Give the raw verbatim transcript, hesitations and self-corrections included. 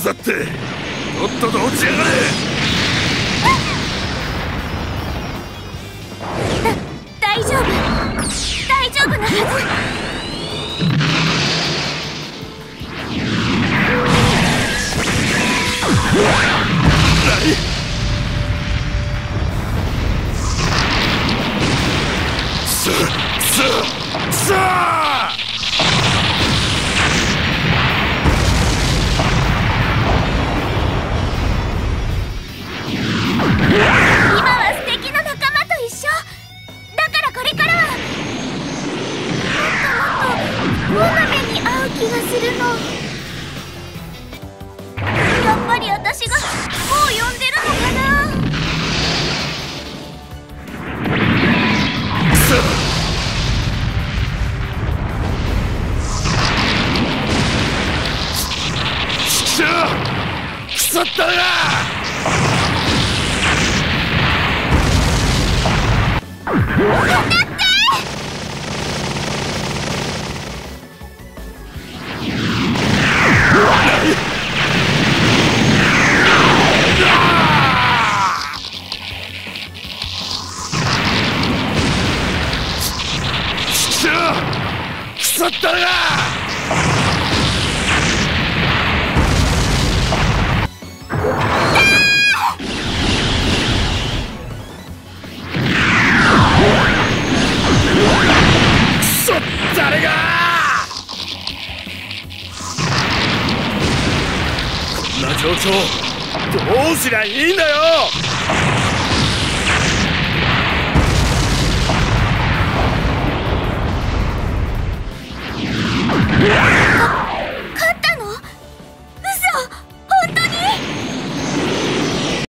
腐ってとっとと落ちやがれ。大丈夫、大丈夫なはず。どうすりゃいいんだよ。